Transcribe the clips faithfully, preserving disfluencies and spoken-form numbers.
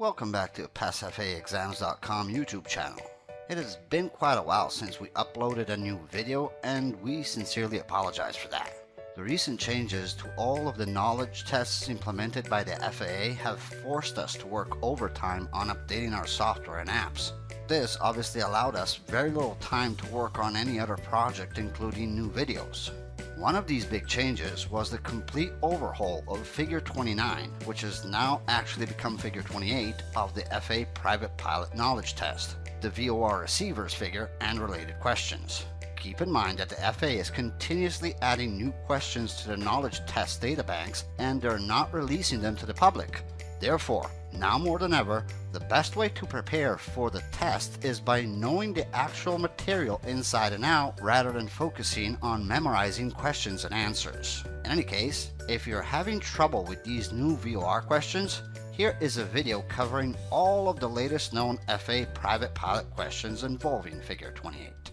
Welcome back to Pass F A Exams dot com YouTube channel. It has been quite a while since we uploaded a new video, and we sincerely apologize for that. The recent changes to all of the knowledge tests implemented by the F A A have forced us to work overtime on updating our software and apps. This obviously allowed us very little time to work on any other project, including new videos. One of these big changes was the complete overhaul of Figure twenty-nine, which has now actually become Figure twenty-eight of the F A A Private Pilot Knowledge Test, the V O R Receivers Figure, and related questions. Keep in mind that the F A A is continuously adding new questions to the knowledge test databanks, and they're not releasing them to the public. Therefore, now more than ever, the best way to prepare for the test is by knowing the actual material inside and out rather than focusing on memorizing questions and answers. In any case, if you're having trouble with these new V O R questions, here is a video covering all of the latest known F A A private pilot questions involving Figure twenty-eight.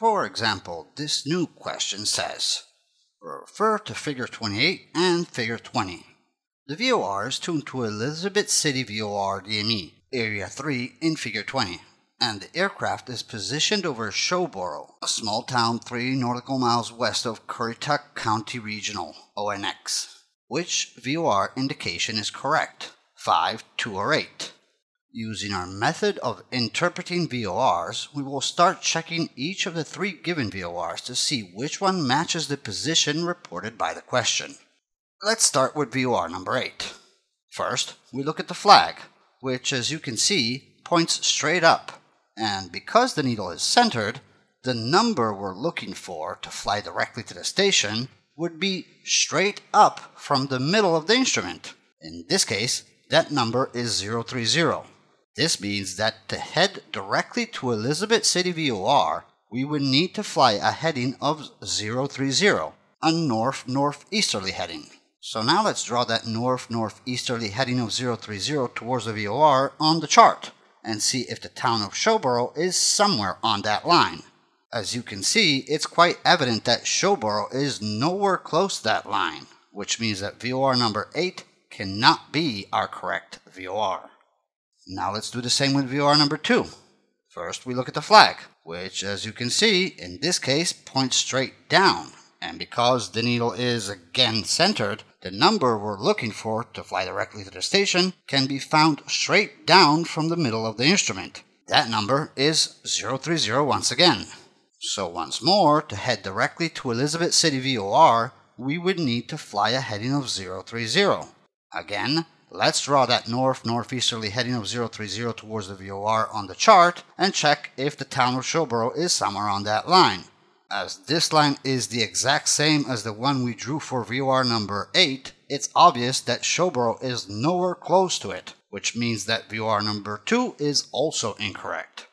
For example, this new question says, refer to Figure twenty-eight and Figure twenty. The V O R is tuned to Elizabeth City V O R D M E, Area three in Figure twenty, and the aircraft is positioned over Shawboro, a small town three nautical miles west of Currituck County Regional, O N X. Which V O R indication is correct, five, two, or eight? Using our method of interpreting V O Rs, we will start checking each of the three given V O Rs to see which one matches the position reported by the question. Let's start with V O R number eight. First, we look at the flag, which, as you can see, points straight up, and because the needle is centered, the number we're looking for to fly directly to the station would be straight up from the middle of the instrument. In this case, that number is zero three zero. This means that to head directly to Elizabeth City V O R, we would need to fly a heading of zero three zero, a north-northeasterly heading. So now let's draw that north-northeasterly heading of zero three zero towards the V O R on the chart and see if the town of Shawboro is somewhere on that line. As you can see, it's quite evident that Shawboro is nowhere close to that line, which means that V O R number eight cannot be our correct V O R. Now let's do the same with V O R number two. First, we look at the flag, which, as you can see, in this case points straight down, and because the needle is again centered, the number we're looking for to fly directly to the station can be found straight down from the middle of the instrument. That number is zero three zero once again. So once more, to head directly to Elizabeth City V O R, we would need to fly a heading of zero three zero. Again, let's draw that north-northeasterly heading of zero three zero towards the V O R on the chart and check if the town of Shawboro is somewhere on that line. As this line is the exact same as the one we drew for V O R number eight, it's obvious that Shawboro is nowhere close to it, which means that V O R number two is also incorrect.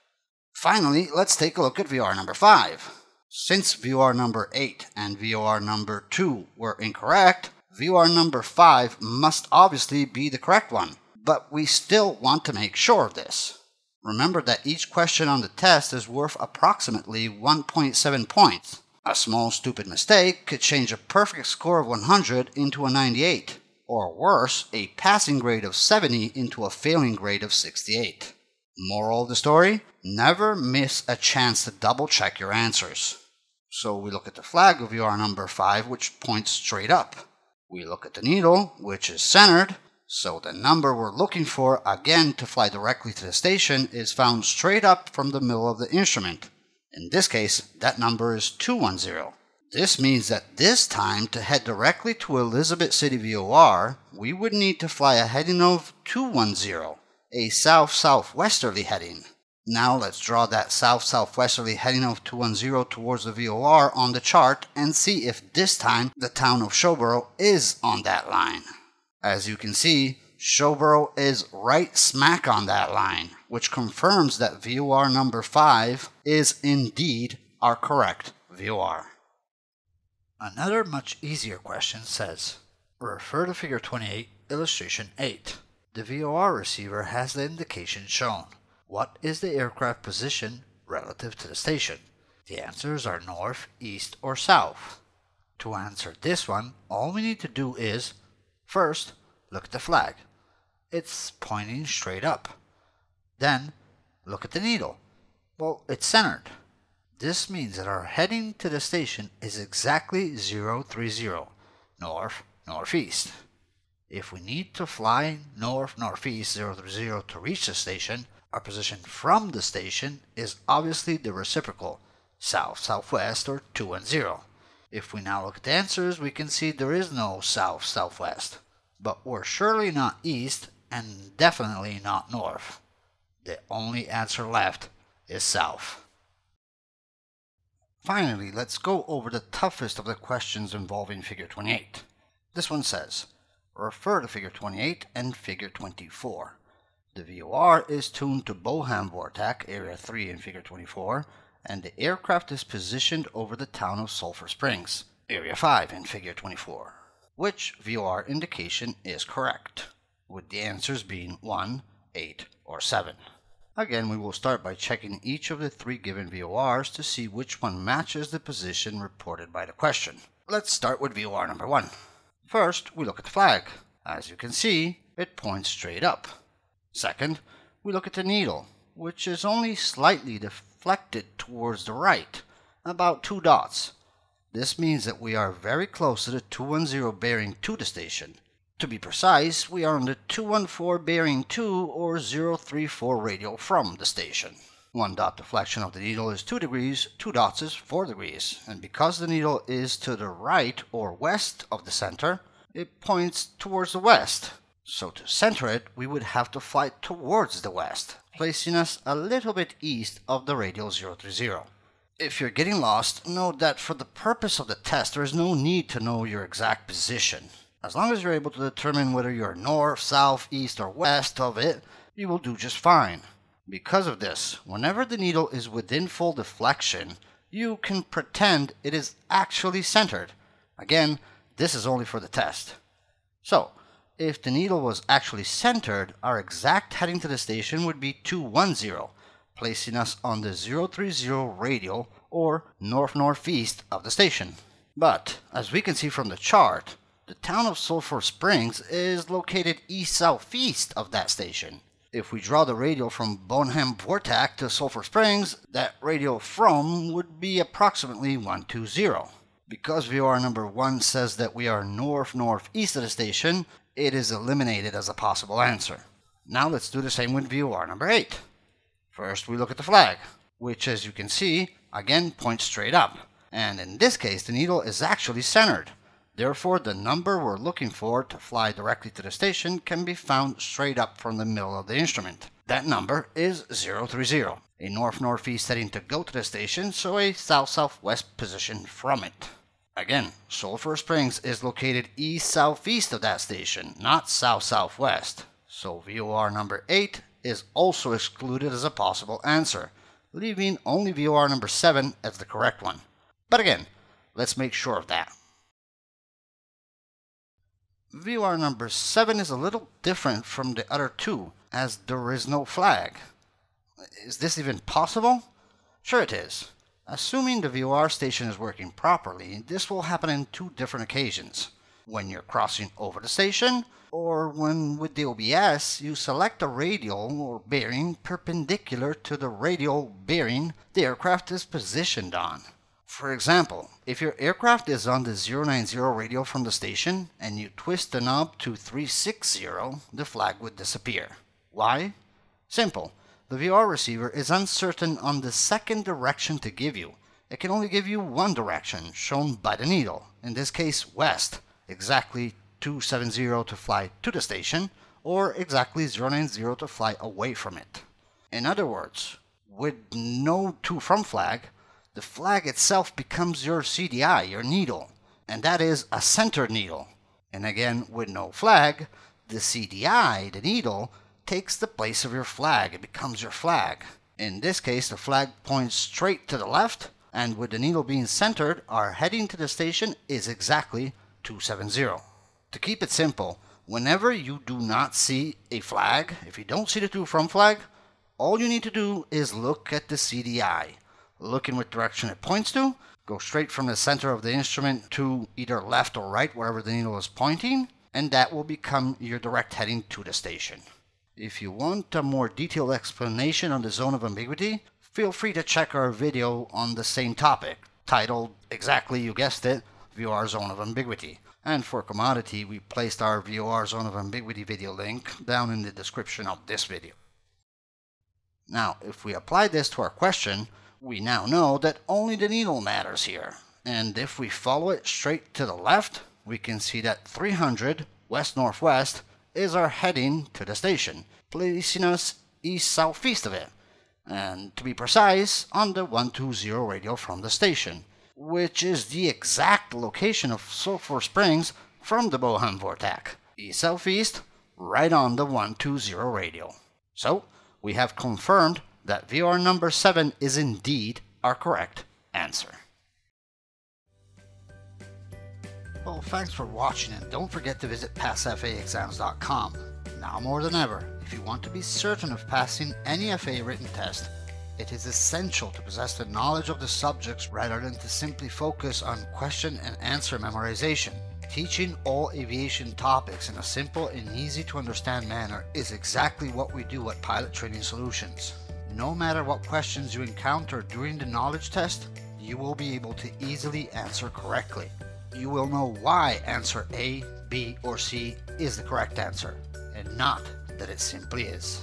Finally, let's take a look at V O R number five. Since V O R number eight and V O R number two were incorrect, V O R number five must obviously be the correct one, but we still want to make sure of this. Remember that each question on the test is worth approximately one point seven points. A small stupid mistake could change a perfect score of one hundred into a ninety-eight, or worse, a passing grade of seventy into a failing grade of sixty-eight. Moral of the story? Never miss a chance to double check your answers. So we look at the flag of V O R number five, which points straight up. We look at the needle, which is centered. So the number we're looking for, again, to fly directly to the station is found straight up from the middle of the instrument. In this case, that number is two one zero. This means that this time, to head directly to Elizabeth City V O R, we would need to fly a heading of two one zero, a south-southwesterly heading. Now let's draw that south-southwesterly heading of two one zero towards the V O R on the chart and see if this time the town of Shawboro is on that line. As you can see, Shawboro is right smack on that line, which confirms that V O R number five is indeed our correct V O R. Another much easier question says, refer to Figure twenty-eight, Illustration eight. The V O R receiver has the indication shown. What is the aircraft position relative to the station? The answers are north, east, or south. To answer this one, all we need to do is, first, look at the flag. it's pointing straight up. Then, look at the needle. Well, it's centered. This means that our heading to the station is exactly zero three zero, north, northeast. If we need to fly north, northeast, zero three zero to reach the station, our position from the station is obviously the reciprocal, south, southwest, or two ten. If we now look at the answers, we can see there is no south, southwest. But we're surely not east and definitely not north. The only answer left is south. Finally, let's go over the toughest of the questions involving Figure twenty-eight. This one says, refer to Figure twenty-eight and Figure twenty-four. The V O R is tuned to Bonham Vortek, Area three in Figure twenty-four, and the aircraft is positioned over the town of Sulphur Springs, Area five in Figure twenty-four. Which V O R indication is correct, with the answers being one, eight, or seven? Again, we will start by checking each of the three given V O Rs to see which one matches the position reported by the question. Let's start with V O R number one. First, we look at the flag. As you can see, it points straight up. Second, we look at the needle, which is only slightly deflected towards the right, about two dots. This means that we are very close to the two ten bearing to the station. To be precise, we are on the two one four bearing to or zero three four radial from the station. One dot deflection of the needle is two degrees, two dots is four degrees, and because the needle is to the right or west of the center, it points towards the west. So to center it, we would have to fly towards the west, placing us a little bit east of the radial zero three zero. If you're getting lost, know that for the purpose of the test, there is no need to know your exact position. As long as you're able to determine whether you're north, south, east, or west of it, you will do just fine. Because of this, whenever the needle is within full deflection, you can pretend it is actually centered. Again, this is only for the test. So, if the needle was actually centered, our exact heading to the station would be two one zero. Placing us on the zero three zero radial or north-northeast of the station. But, as we can see from the chart, the town of Sulphur Springs is located east-southeast of that station. If we draw the radial from Bonham Vortac to Sulphur Springs, that radial from would be approximately one two zero. Because V O R number one says that we are north-northeast of the station, it is eliminated as a possible answer. Now let's do the same with V O R number eight. First, we look at the flag, which, as you can see, again points straight up. And in this case, the needle is actually centered. Therefore, the number we're looking for to fly directly to the station can be found straight up from the middle of the instrument. That number is zero three zero, a north-northeast heading to go to the station, so a south-southwest position from it. Again, Sulphur Springs is located east-southeast of that station, not south-southwest. So V O R number eight is also excluded as a possible answer, leaving only V O R number seven as the correct one. But again, let's make sure of that. V O R number seven is a little different from the other two, as there is no flag. Is this even possible? Sure it is. Assuming the V O R station is working properly, this will happen in two different occasions. When you're crossing over the station, or when with the O B S you select a radial or bearing perpendicular to the radial bearing the aircraft is positioned on. For example, if your aircraft is on the zero nine zero radial from the station and you twist the knob to three six zero, the flag would disappear. Why? Simple. The V O R receiver is uncertain on the second direction to give you. It can only give you one direction, shown by the needle, in this case west, exactly two seven zero to fly to the station, or exactly zero nine zero to fly away from it. In other words, with no to from flag, the flag itself becomes your C D I, your needle, and that is a centered needle. And again, with no flag, the C D I, the needle, takes the place of your flag. It becomes your flag. In this case, the flag points straight to the left, and with the needle being centered, our heading to the station is exactly two seven zero. To keep it simple, whenever you do not see a flag, if you don't see the to from flag, all you need to do is look at the C D I. Look in what direction it points to, go straight from the center of the instrument to either left or right, wherever the needle is pointing, and that will become your direct heading to the station. If you want a more detailed explanation on the zone of ambiguity, feel free to check our video on the same topic, titled, exactly, you guessed it, V O R Zone of Ambiguity. And for commodity, we placed our V O R Zone of Ambiguity video link down in the description of this video. Now, if we apply this to our question, we now know that only the needle matters here. And if we follow it straight to the left, we can see that three hundred west-northwest is our heading to the station, placing us east-southeast of it, and to be precise, on the one two zero radio from the station, which is the exact location of Sulphur Springs from the Bonham VORTAC, east-southeast, right on the one two zero radio. So, we have confirmed that V O R number seven is indeed our correct answer. Well, thanks for watching, and don't forget to visit Pass F A exams dot com. Now more than ever, if you want to be certain of passing any F A written test, it is essential to possess the knowledge of the subjects rather than to simply focus on question and answer memorization. Teaching all aviation topics in a simple and easy to understand manner is exactly what we do at Pilot Training Solutions. No matter what questions you encounter during the knowledge test, you will be able to easily answer correctly. You will know why answer A, B, or C is the correct answer, and not that it simply is.